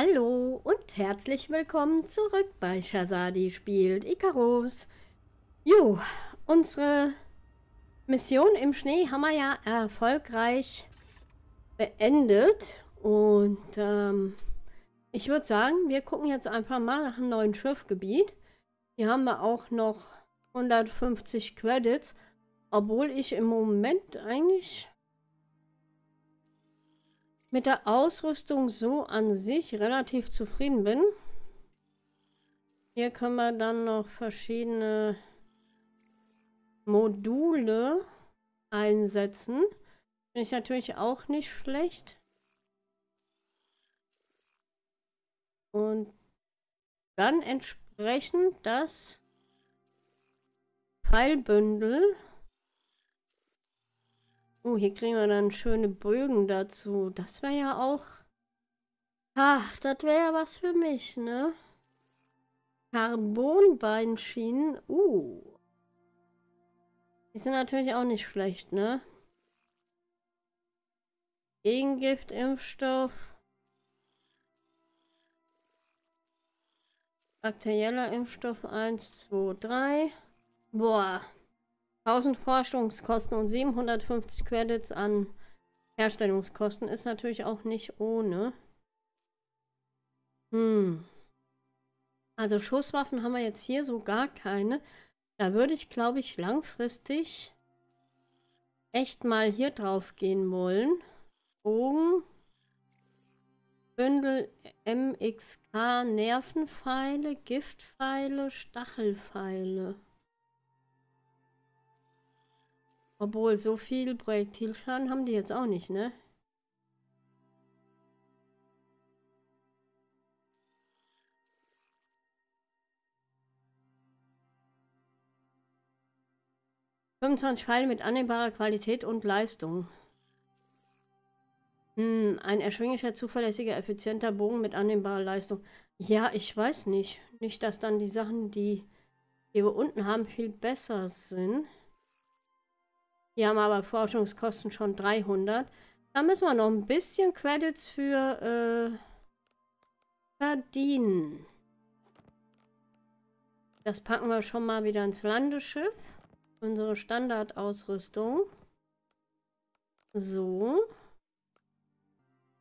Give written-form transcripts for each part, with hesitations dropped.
Hallo und herzlich willkommen zurück bei Shazadi Spielt Icarus. Jo, unsere Mission im Schnee haben wir ja erfolgreich beendet. Und ich würde sagen, wir gucken jetzt einfach mal nach einem neuen Schiffgebiet. Hier haben wir auch noch 150 Credits, obwohl ich im Moment eigentlich mit der Ausrüstung so an sich relativ zufrieden bin. Hier können wir dann noch verschiedene Module einsetzen. Finde ich natürlich auch nicht schlecht. Und dann entsprechend das Pfeilbündel. Oh, hier kriegen wir dann schöne Bögen dazu. Das wäre ja auch... Ach, das wäre ja was für mich, ne? Carbonbeinschienen. Die sind natürlich auch nicht schlecht, ne? Gegengiftimpfstoff. Bakterieller Impfstoff 1, 2, 3. Boah. 1000 Forschungskosten und 750 Credits an Herstellungskosten ist natürlich auch nicht ohne. Also Schusswaffen haben wir jetzt hier so gar keine. Da würde ich, glaube ich, langfristig echt mal hier drauf gehen wollen. Bogen, Bündel MXK, Nervenpfeile, Giftpfeile, Stachelpfeile. Obwohl, so viel Projektilschaden haben die jetzt auch nicht, ne? ...25 Pfeile mit annehmbarer Qualität und Leistung. Ein erschwinglicher, zuverlässiger, effizienter Bogen mit annehmbarer Leistung. Ja, ich weiß nicht. Nicht, dass dann die Sachen, die wir unten haben, viel besser sind. Die haben aber Forschungskosten schon 300. Da müssen wir noch ein bisschen Credits für verdienen. Das packen wir schon mal wieder ins Landeschiff. Unsere Standardausrüstung. So.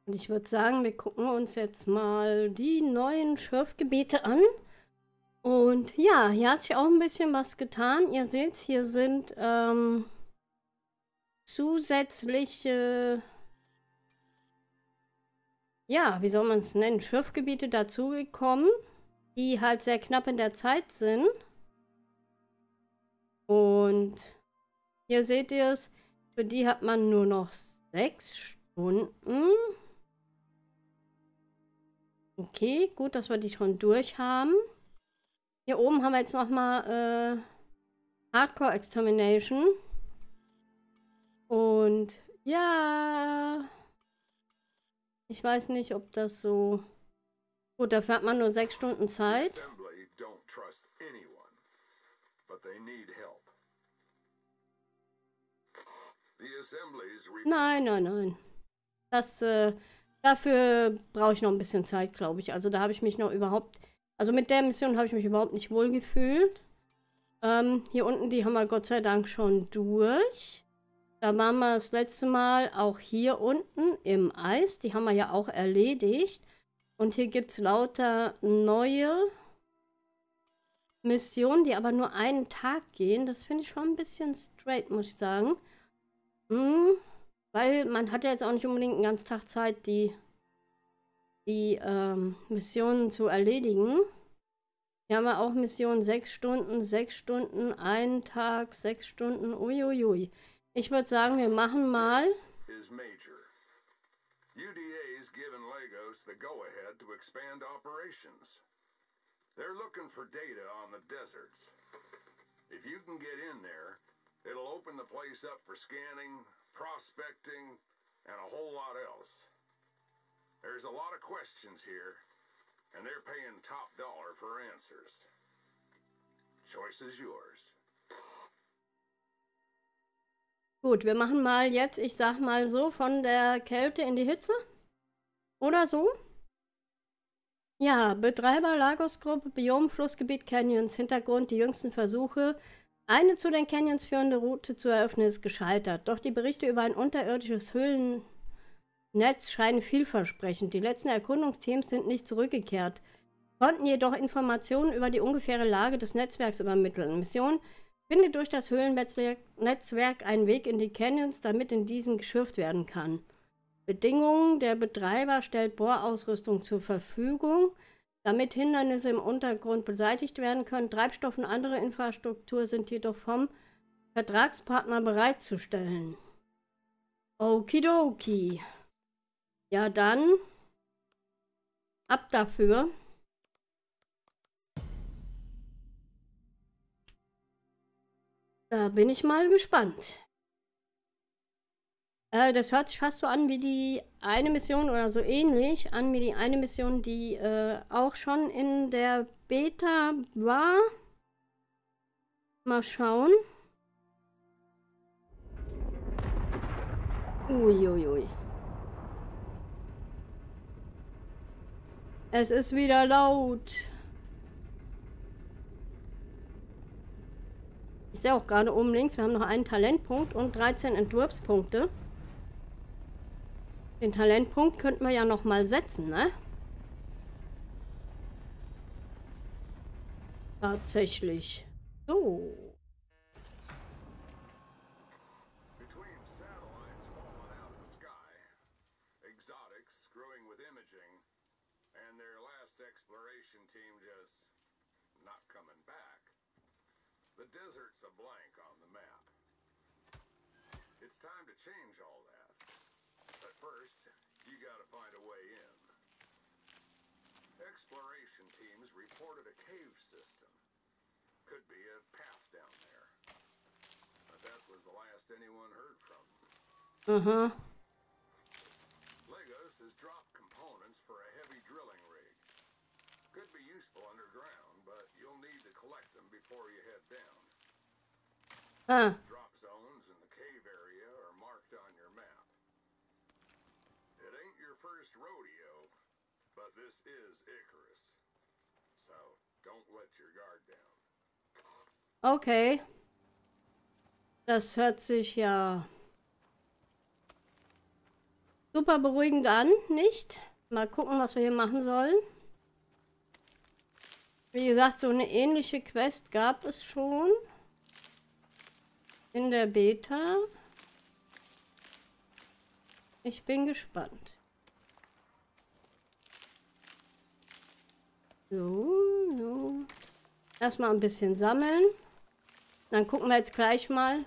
Und ich würde sagen, wir gucken uns jetzt mal die neuen Schiffgebiete an. Und ja, hier hat sich auch ein bisschen was getan. Ihr seht, hier sind... zusätzliche, ja, wie soll man es nennen, Schiffgebiete dazugekommen, die halt sehr knapp in der Zeit sind. Und hier seht ihr es, für die hat man nur noch 6 Stunden. Okay, gut, dass wir die schon durch haben. Hier oben haben wir jetzt nochmal Hardcore Extermination. Und ja, ich weiß nicht, ob das so... Gut, dafür hat man nur 6 Stunden Zeit. Nein, nein, nein. Das, dafür brauche ich noch ein bisschen Zeit, glaube ich. Also da habe ich mich noch überhaupt... Also mit der Mission habe ich mich überhaupt nicht wohl gefühlt. Hier unten, die haben wir Gott sei Dank schon durch. Da waren wir das letzte Mal auch hier unten im Eis. Die haben wir ja auch erledigt. Und hier gibt es lauter neue Missionen, die aber nur einen Tag gehen. Das finde ich schon ein bisschen straight, muss ich sagen. Weil man hat ja jetzt auch nicht unbedingt einen ganzen Tag Zeit, die Missionen zu erledigen. Hier haben wir auch Missionen 6 Stunden, einen Tag, 6 Stunden. Uiuiui. Ich würde sagen, wir machen mal. Gut, wir machen mal jetzt, ich sag mal so, von der Kälte in die Hitze. Oder so. Ja, Betreiber Lagos-Gruppe, Biom, Flussgebiet, Canyons, Hintergrund, die jüngsten Versuche, eine zu den Canyons führende Route zu eröffnen, ist gescheitert. Doch die Berichte über ein unterirdisches Höhlennetz scheinen vielversprechend. Die letzten Erkundungsteams sind nicht zurückgekehrt, konnten jedoch Informationen über die ungefähre Lage des Netzwerks übermitteln. Mission: Finde durch das Höhlennetzwerk einen Weg in die Canyons, damit in diesem geschürft werden kann. Bedingungen: Der Betreiber stellt Bohrausrüstung zur Verfügung, damit Hindernisse im Untergrund beseitigt werden können. Treibstoff und andere Infrastruktur sind jedoch vom Vertragspartner bereitzustellen. Okidoki. Ja, dann ab dafür. Da bin ich mal gespannt. Das hört sich fast so an wie die eine Mission oder so ähnlich an wie die eine Mission, die auch schon in der Beta war. Mal schauen. Uiuiui. Es ist wieder laut. Ich sehe auch gerade oben links, wir haben noch einen Talentpunkt und 13 Entwurfspunkte. Den Talentpunkt könnten wir ja nochmal setzen, ne? Tatsächlich. So. Uh-huh. Lagos has dropped components for a heavy drilling rig. Could be useful underground, but you'll need to collect them before you head down. Drop zones in the cave area are marked on your map. It ain't your first rodeo, but this is Icarus. So don't let your guard down. Okay. Das hört sich ja super beruhigend an, nicht? Mal gucken, was wir hier machen sollen. Wie gesagt, so eine ähnliche Quest gab es schon in der Beta. Ich bin gespannt. So. Erstmal ein bisschen sammeln. Dann gucken wir jetzt gleich mal.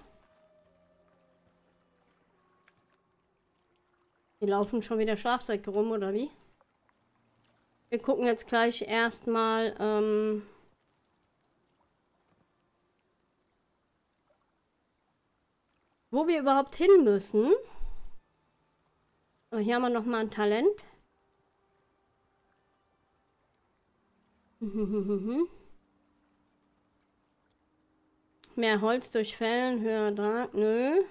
Die laufen schon wieder Schlafsäcke rum, oder wie? Wir gucken jetzt gleich erstmal, wo wir überhaupt hin müssen. So, hier haben wir nochmal ein Talent. Mehr Holz durch Fällen, höher Drang, nö.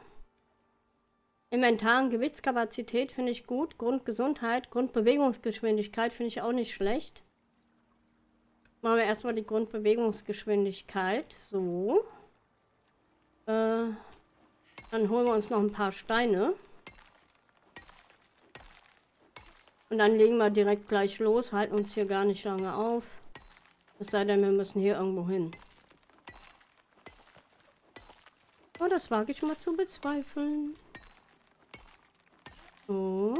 Inventar und Gewichtskapazität finde ich gut. Grundgesundheit, Grundbewegungsgeschwindigkeit finde ich auch nicht schlecht. Machen wir erstmal die Grundbewegungsgeschwindigkeit. So. Dann holen wir uns noch ein paar Steine. Und dann legen wir direkt gleich los. Halten uns hier gar nicht lange auf. Es sei denn, wir müssen hier irgendwo hin. Oh, das wage ich mal zu bezweifeln. So.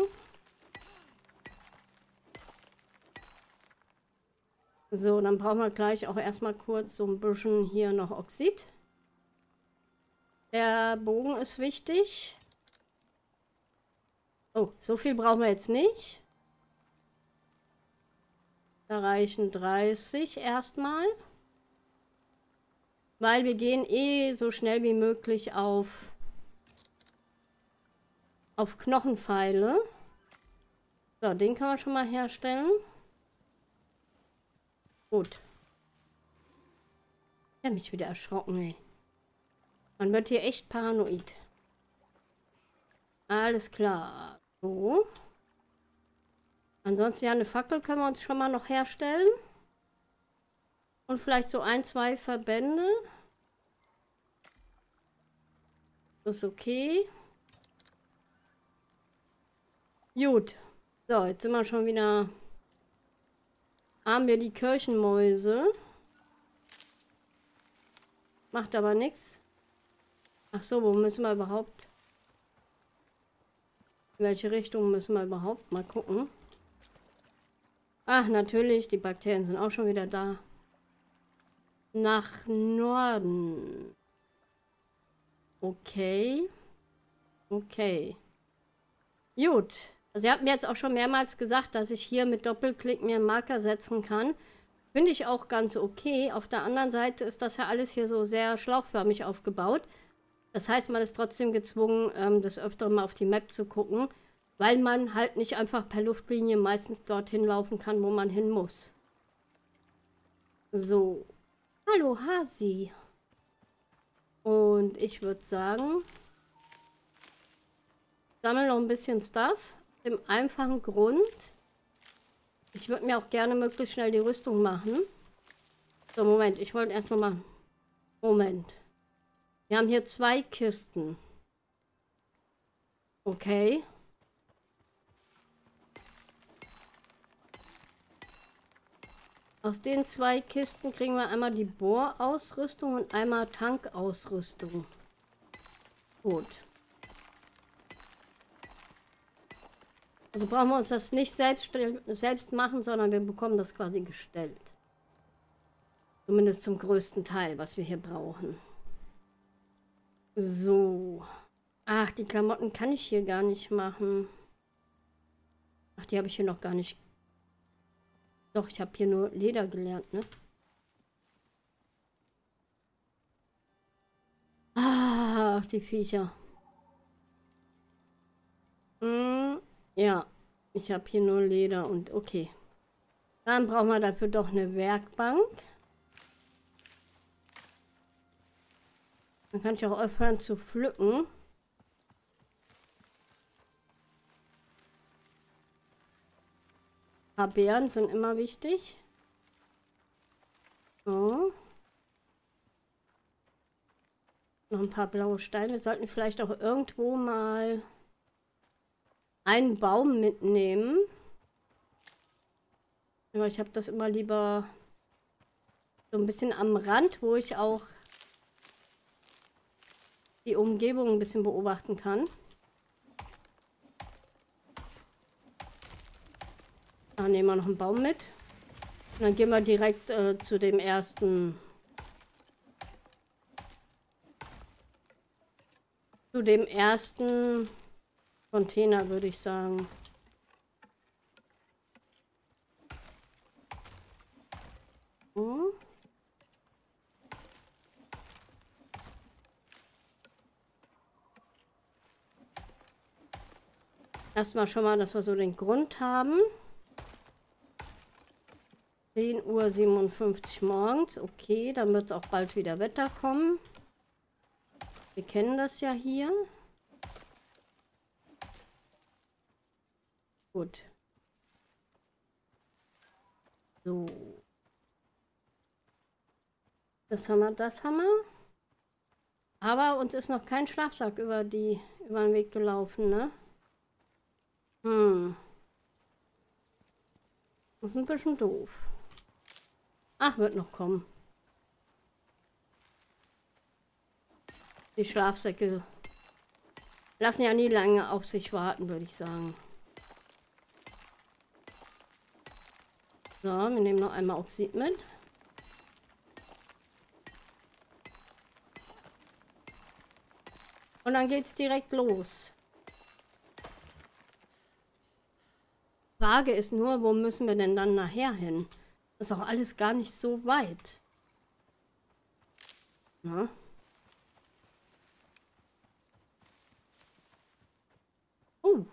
So, dann brauchen wir gleich auch erstmal kurz so ein bisschen hier noch Oxid. Der Bogen ist wichtig. Oh, so viel brauchen wir jetzt nicht. Da reichen 30 erstmal. Weil wir gehen eh so schnell wie möglich auf Knochenpfeile. So, den kann man schon mal herstellen. Gut. Ich habe mich wieder erschrocken, ey. Man wird hier echt paranoid. Alles klar. So. Ansonsten ja, eine Fackel können wir uns schon mal noch herstellen. Und vielleicht so ein, zwei Verbände. Das ist okay. Gut. So, jetzt sind wir schon wieder... Haben wir die Kirchenmäuse. Macht aber nichts. Ach so, wo müssen wir überhaupt... In welche Richtung müssen wir überhaupt mal gucken? Ach, natürlich, die Bakterien sind auch schon wieder da. Nach Norden. Okay. Okay. Gut. Also ihr habt mir jetzt auch schon mehrmals gesagt, dass ich hier mit Doppelklick mir einen Marker setzen kann. Finde ich auch ganz okay. Auf der anderen Seite ist das ja alles hier so sehr schlauchförmig aufgebaut. Das heißt, man ist trotzdem gezwungen, das öfter mal auf die Map zu gucken, weil man halt nicht einfach per Luftlinie meistens dorthin laufen kann, wo man hin muss. So. Hallo, Hasi. Und ich würde sagen, sammle noch ein bisschen Stuff. Im einfachen Grund, ich würde mir auch gerne möglichst schnell die Rüstung machen. So, Moment, ich wollte erst noch mal... Moment. Wir haben hier zwei Kisten. Okay. Aus den zwei Kisten kriegen wir einmal die Bohrausrüstung und einmal Tankausrüstung. Gut. Also brauchen wir uns das nicht selbst machen, sondern wir bekommen das quasi gestellt. Zumindest zum größten Teil, was wir hier brauchen. So. Ach, die Klamotten kann ich hier gar nicht machen. Ach, die habe ich hier noch gar nicht. Doch, ich habe hier nur Leder gelernt, ne? Ach, die Viecher. Ja, ich habe hier nur Leder und okay. Dann brauchen wir dafür doch eine Werkbank. Dann kann ich auch aufhören zu pflücken. Ein paar Beeren sind immer wichtig. So. Noch ein paar blaue Steine. Wir sollten vielleicht auch irgendwo mal einen Baum mitnehmen. Aber ich habe das immer lieber so ein bisschen am Rand, wo ich auch die Umgebung ein bisschen beobachten kann. Da nehmen wir noch einen Baum mit. Und dann gehen wir direkt zu dem ersten. Container, würde ich sagen. So. Erstmal schon mal, dass wir so den Grund haben. 10:57 Uhr morgens. Okay, dann wird es auch bald wieder Wetter kommen. Wir kennen das ja hier. Gut. So. Das haben wir, Aber uns ist noch kein Schlafsack über den Weg gelaufen, ne? Hm. Das ist ein bisschen doof. Ach, wird noch kommen. Die Schlafsäcke lassen ja nie lange auf sich warten, würde ich sagen. So, wir nehmen noch einmal Oxid mit. Und dann geht's direkt los. Frage ist nur, wo müssen wir denn dann nachher hin? Das ist auch alles gar nicht so weit. Na? Oh.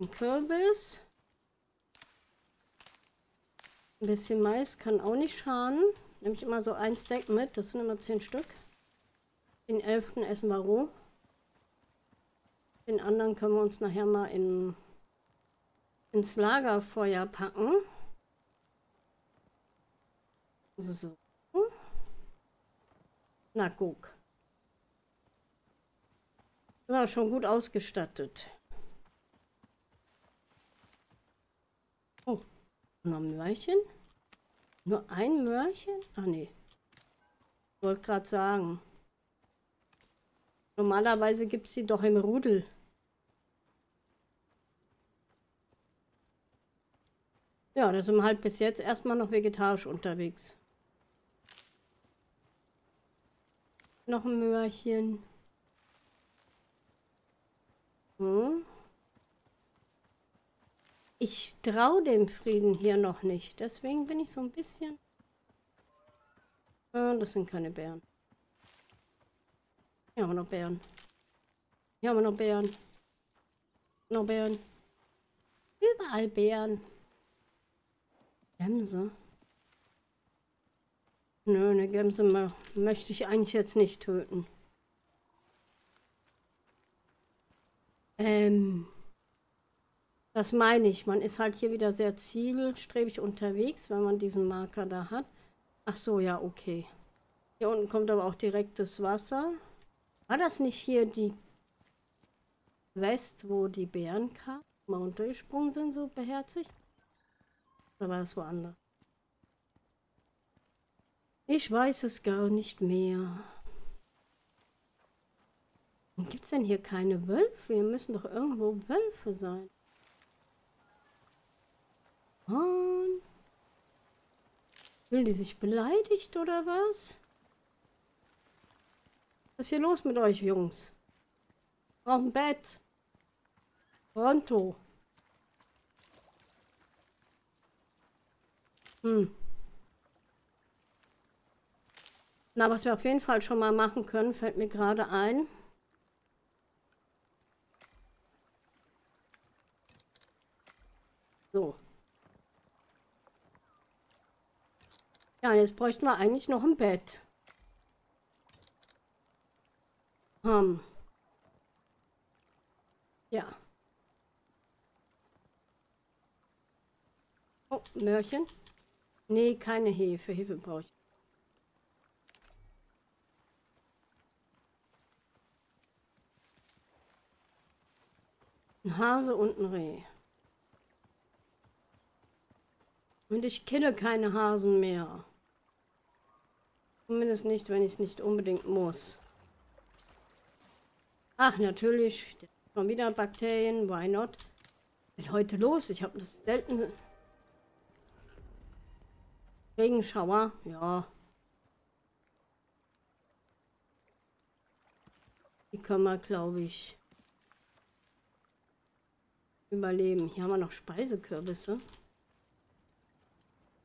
Ein Kürbis. Ein bisschen Mais kann auch nicht schaden. Nehme ich immer so ein Stack mit. Das sind immer 10 Stück. Den 11. essen wir roh. Den anderen können wir uns nachher mal in ins Lagerfeuer packen. So. Na, guck. Ja, schon gut ausgestattet. Oh, noch ein Möhrchen? Nur ein Möhrchen? Ach nee. Ich wollte gerade sagen. Normalerweise gibt es die doch im Rudel. Ja, da sind wir halt bis jetzt erstmal noch vegetarisch unterwegs. Noch ein Möhrchen. Hm. Ich traue dem Frieden hier noch nicht. Deswegen bin ich so ein bisschen... Ah, das sind keine Bären. Hier haben wir noch Bären. Hier haben wir noch Bären. Noch Bären. Überall Bären. Gämse? Nö, eine Gämse möchte ich eigentlich jetzt nicht töten. Das meine ich. Man ist halt hier wieder sehr zielstrebig unterwegs, wenn man diesen Marker da hat. Ach so, ja, okay. Hier unten kommt aber auch direkt das Wasser. War das nicht hier die West, wo die Bären kamen? Mal runtergesprungen sind, so beherzigt? Oder war das woanders? Ich weiß es gar nicht mehr. Warum gibt es denn hier keine Wölfe? Hier müssen doch irgendwo Wölfe sein. Mann. Fühlen die sich beleidigt oder was? Was ist hier los mit euch, Jungs? Braucht ein Bett. Pronto. Hm. Na, was wir auf jeden Fall schon mal machen können, fällt mir gerade ein. So. Ja, jetzt bräuchten wir eigentlich noch ein Bett. Ja. Oh, Möhrchen. Nee, keine Hefe. Hefe brauche ich. Ein Hase und ein Reh. Und ich kille keine Hasen mehr. Zumindest nicht, wenn ich es nicht unbedingt muss. Ach, natürlich. Schon wieder Bakterien. Why not? Was ist heute los? Ich habe das selten... Regenschauer, ja. Die können wir, glaube ich, überleben. Hier haben wir noch Speisekürbisse.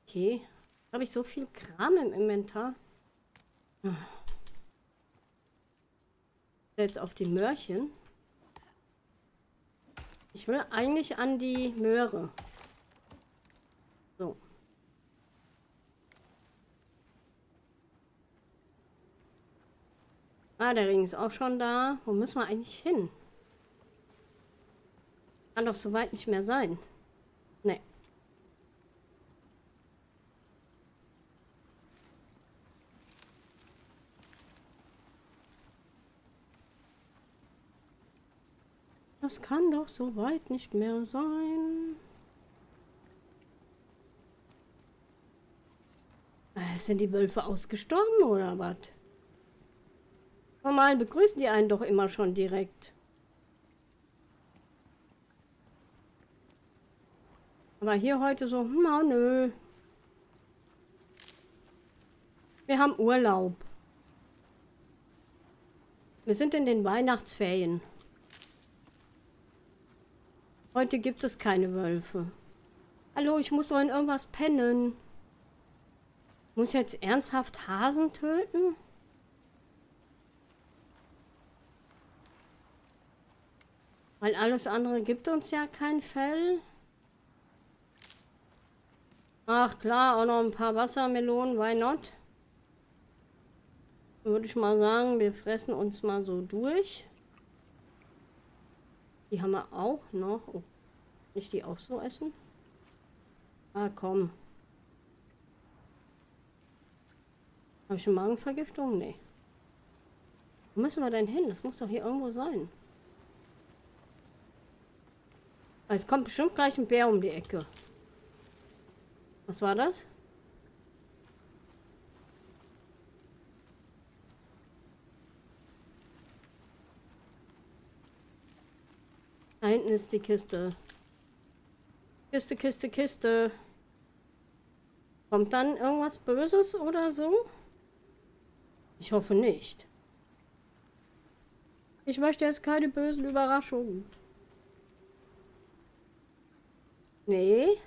Okay. Habe ich so viel Kram im Inventar? Jetzt auf die Möhrchen. Ich will eigentlich an die Möhre. So. Ah, der Regen ist auch schon da. Wo müssen wir eigentlich hin? Kann doch so weit nicht mehr sein. Nee. Das kann doch so weit nicht mehr sein. Sind die Wölfe ausgestorben oder was? Normal begrüßen die einen doch immer schon direkt. Aber hier heute so, na nö. Wir haben Urlaub. Wir sind in den Weihnachtsferien. Heute gibt es keine Wölfe. Hallo, ich muss doch in irgendwas pennen. Muss ich jetzt ernsthaft Hasen töten? Weil alles andere gibt uns ja kein Fell. Ach klar, auch noch ein paar Wassermelonen, why not? Würde ich mal sagen, wir fressen uns mal so durch. Die haben wir auch noch. Oh. Kann ich die auch so essen? Ah, komm. Habe ich eine Magenvergiftung? Nee. Wo müssen wir denn hin? Das muss doch hier irgendwo sein. Es kommt bestimmt gleich ein Bär um die Ecke. Was war das? Da hinten ist die Kiste. Kiste, Kiste, Kiste. Kommt dann irgendwas Böses oder so? Ich hoffe nicht. Ich möchte jetzt keine bösen Überraschungen. Nee.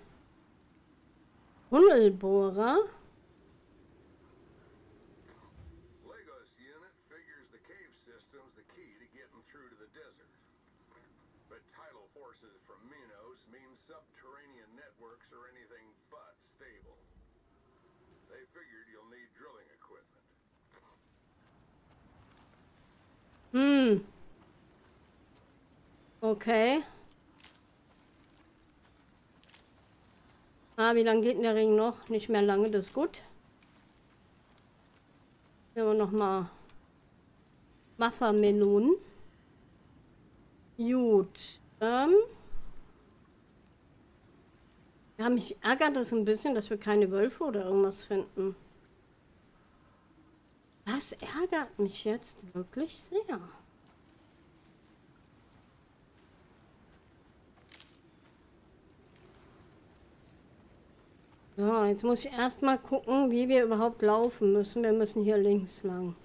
Tunnelbohrer. Lagos unit figures the cave system's the key to getting through to the desert. But tidal forces from Minos mean subterranean networks are anything but stable. They figured you'll need drilling equipment. Okay. Ah, wie lange geht denn der Ring noch? Nicht mehr lange, das ist gut. Nehmen wir nochmal Wassermelonen. Gut. Ja, mich ärgert das ein bisschen, dass wir keine Wölfe oder irgendwas finden. Das ärgert mich jetzt wirklich sehr. So, jetzt muss ich erstmal gucken, wie wir überhaupt laufen müssen. Wir müssen hier links lang.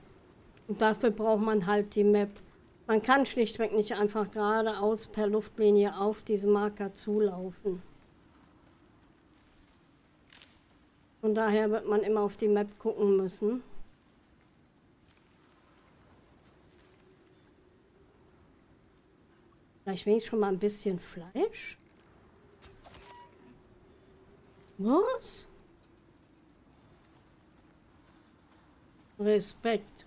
Und dafür braucht man halt die Map. Man kann schlichtweg nicht einfach geradeaus per Luftlinie auf diese Marker zulaufen. Von daher wird man immer auf die Map gucken müssen. Vielleicht wenigstens schon mal ein bisschen Fleisch. Was? Respekt.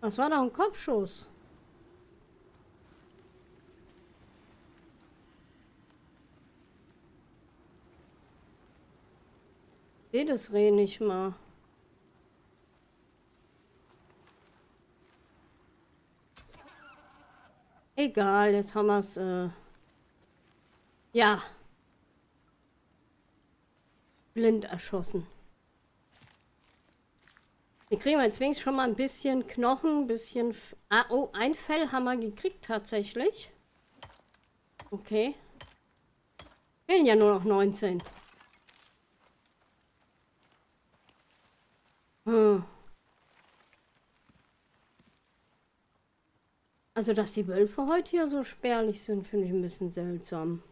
Was war da ein Kopfschuss? Ich sehe das Reh nicht mal. Egal, jetzt haben wir es. Ja. Blind erschossen. Wir kriegen jetzt wenigstens schon mal ein bisschen Knochen, ein bisschen... Ah, oh, ein Fell haben wir gekriegt tatsächlich. Okay. Fehlen ja nur noch 19. Also, dass die Wölfe heute hier so spärlich sind, finde ich ein bisschen seltsam.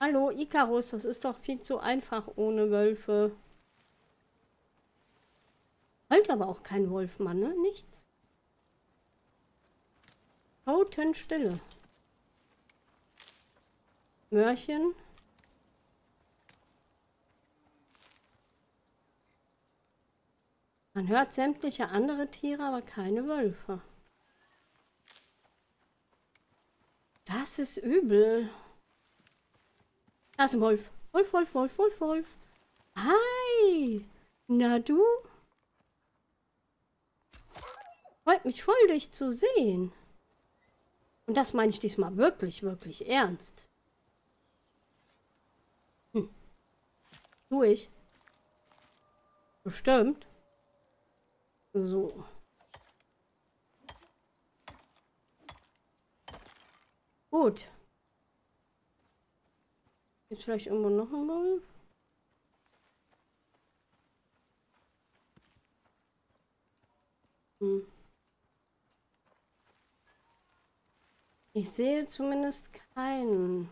Hallo, Icarus, das ist doch viel zu einfach ohne Wölfe. Wollte aber auch kein Wolfmann, ne? Nichts. Totenstille. Möhrchen. Man hört sämtliche andere Tiere, aber keine Wölfe. Das ist übel. Da ist ein Wolf. Wolf, Wolf, Wolf, Wolf, Wolf. Hi! Na du? Freut mich voll, dich zu sehen. Und das meine ich diesmal wirklich, wirklich ernst. Tu ich. Bestimmt. So. Gut. Jetzt vielleicht irgendwo noch ein Wolf? Ich sehe zumindest keinen.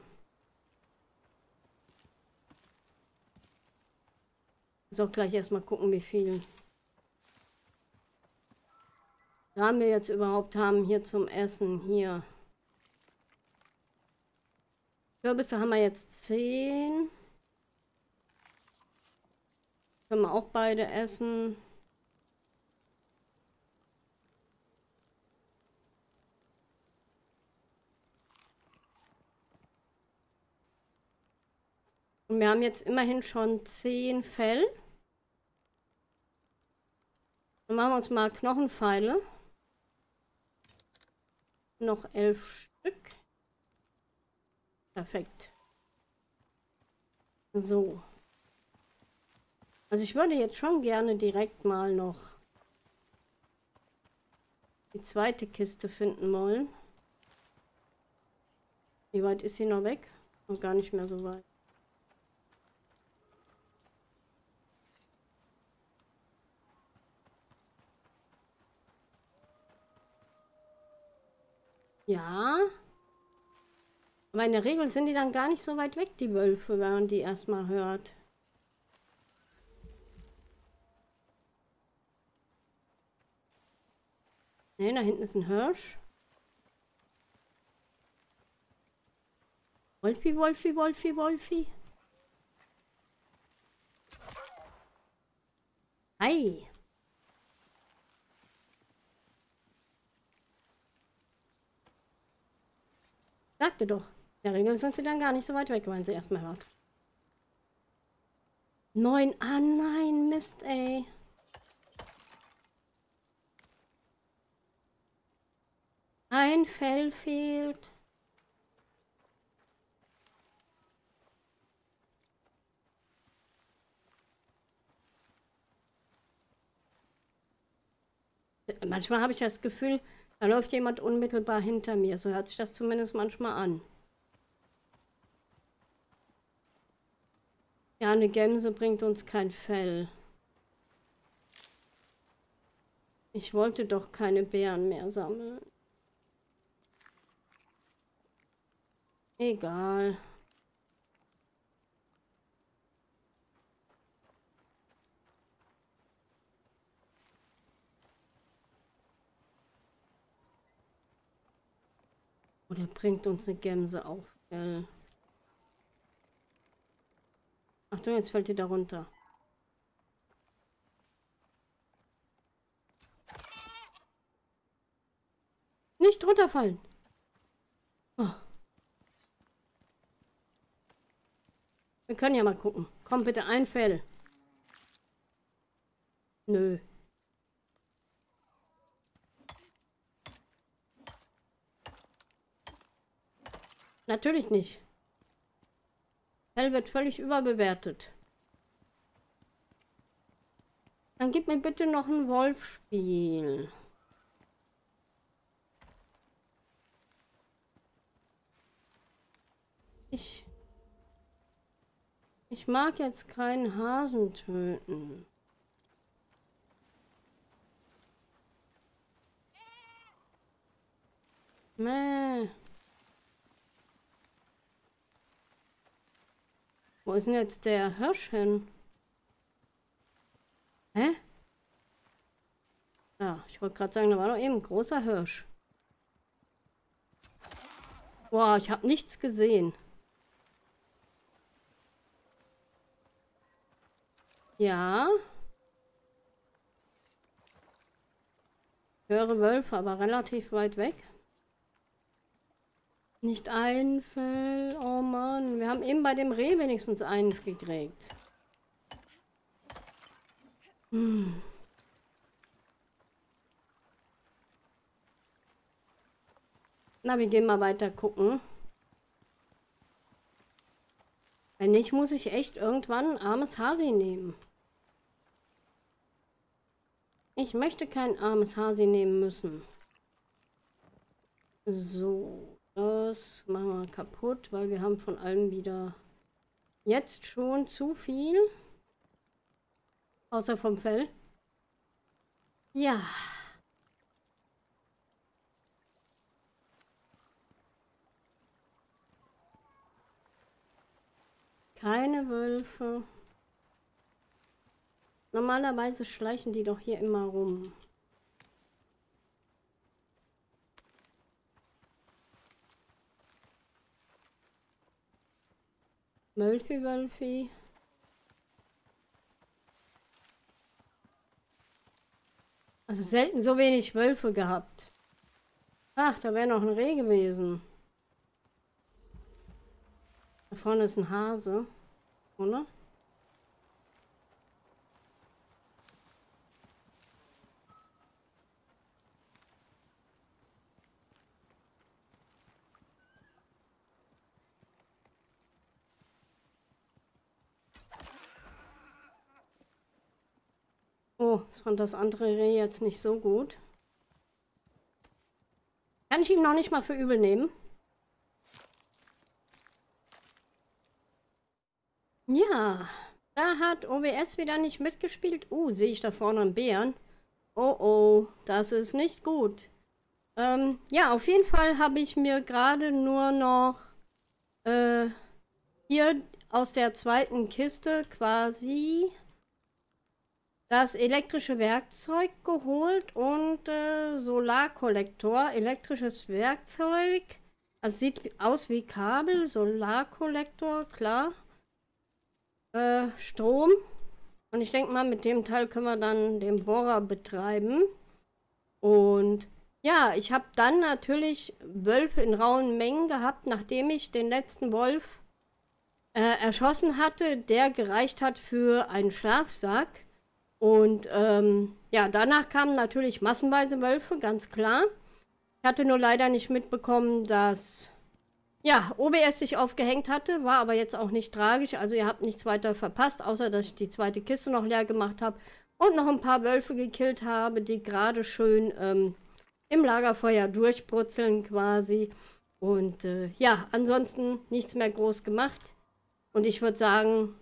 Muss auch gleich erstmal gucken, wie viel Rahmen wir jetzt überhaupt haben hier zum Essen. Hier. Kürbisse haben wir jetzt 10. Können wir auch beide essen. Und wir haben jetzt immerhin schon 10 Fell. Dann machen wir uns mal Knochenpfeile. Noch 11 Stück. Perfekt. So. Also ich würde jetzt schon gerne direkt mal noch die zweite Kiste finden wollen. Wie weit ist sie noch weg? Noch gar nicht mehr so weit. Ja. Aber in der Regel sind die dann gar nicht so weit weg, die Wölfe, wenn man die erstmal hört. Ne, da hinten ist ein Hirsch. Wolfi, Wolfi, Wolfi, Wolfi. Ei. Sagte doch. In der Regel sind sie dann gar nicht so weit weg, wenn sie erstmal hört. 9. Ah nein, Mist, ey. Ein Fell fehlt. Manchmal habe ich das Gefühl, da läuft jemand unmittelbar hinter mir. So hört sich das zumindest manchmal an. Ja, eine Gemse bringt uns kein Fell. Ich wollte doch keine Beeren mehr sammeln. Egal. Oder bringt uns eine Gemse auf, gell? Achtung, jetzt fällt die da runter. Nicht runterfallen! Oh. Wir können ja mal gucken. Komm bitte, ein Fell. Nö. Natürlich nicht. Fell wird völlig überbewertet. Dann gib mir bitte noch ein Wolfspiel. Ich mag jetzt keinen Hasen töten. Mäh. Wo ist denn jetzt der Hirsch hin? Hä? Ja, ich wollte gerade sagen, da war doch eben ein großer Hirsch. Boah, ich habe nichts gesehen. Ja. Ich höre Wölfe, aber relativ weit weg. Nicht ein Fell, oh Mann. Wir haben eben bei dem Reh wenigstens eins gekriegt. Hm. Na, wir gehen mal weiter gucken. Wenn nicht, muss ich echt irgendwann ein armes Hasi nehmen. Ich möchte kein armes Hasi nehmen müssen. So. Das machen wir kaputt, weil wir haben von allem wieder jetzt schon zu viel. Außer vom Fell. Ja. Keine Wölfe. Normalerweise schleichen die doch hier immer rum. Wölfi, Wölfi. Also selten so wenig Wölfe gehabt. Ach, da wäre noch ein Reh gewesen. Da vorne ist ein Hase. oder? Oh, ich fand das andere Reh jetzt nicht so gut. Kann ich ihm noch nicht mal für übel nehmen. Ja, da hat OBS wieder nicht mitgespielt. Sehe ich da vorne einen Bären. Oh, oh, das ist nicht gut. Ja, auf jeden Fall habe ich mir gerade nur noch hier aus der zweiten Kiste quasi das elektrische Werkzeug geholt und Solarkollektor. Elektrisches Werkzeug. Also sieht aus wie Kabel. Solarkollektor, klar. Strom. Und ich denke mal, mit dem Teil können wir dann den Bohrer betreiben. Und ja, ich habe dann natürlich Wölfe in rauen Mengen gehabt, nachdem ich den letzten Wolf erschossen hatte, der gereicht hat für einen Schlafsack. Und ja, danach kamen natürlich massenweise Wölfe, ganz klar. Ich hatte nur leider nicht mitbekommen, dass ja, OBS sich aufgehängt hatte, war aber jetzt auch nicht tragisch. Also ihr habt nichts weiter verpasst, außer dass ich die zweite Kiste noch leer gemacht habe und noch ein paar Wölfe gekillt habe, die gerade schön im Lagerfeuer durchbrutzeln quasi. Und ja, ansonsten nichts mehr groß gemacht. Und ich würde sagen,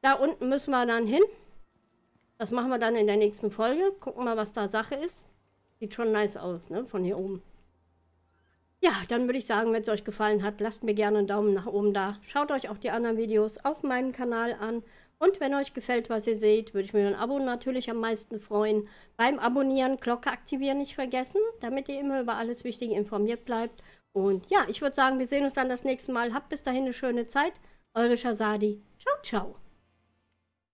da unten müssen wir dann hin. Das machen wir dann in der nächsten Folge. Gucken mal, was da Sache ist. Sieht schon nice aus, ne? Von hier oben. Ja, dann würde ich sagen, wenn es euch gefallen hat, lasst mir gerne einen Daumen nach oben da. Schaut euch auch die anderen Videos auf meinem Kanal an. Und wenn euch gefällt, was ihr seht, würde ich mir ein Abo natürlich am meisten freuen. Beim Abonnieren, Glocke aktivieren nicht vergessen, damit ihr immer über alles Wichtige informiert bleibt. Und ja, ich würde sagen, wir sehen uns dann das nächste Mal. Habt bis dahin eine schöne Zeit. Eure Shazadi. Ciao, ciao.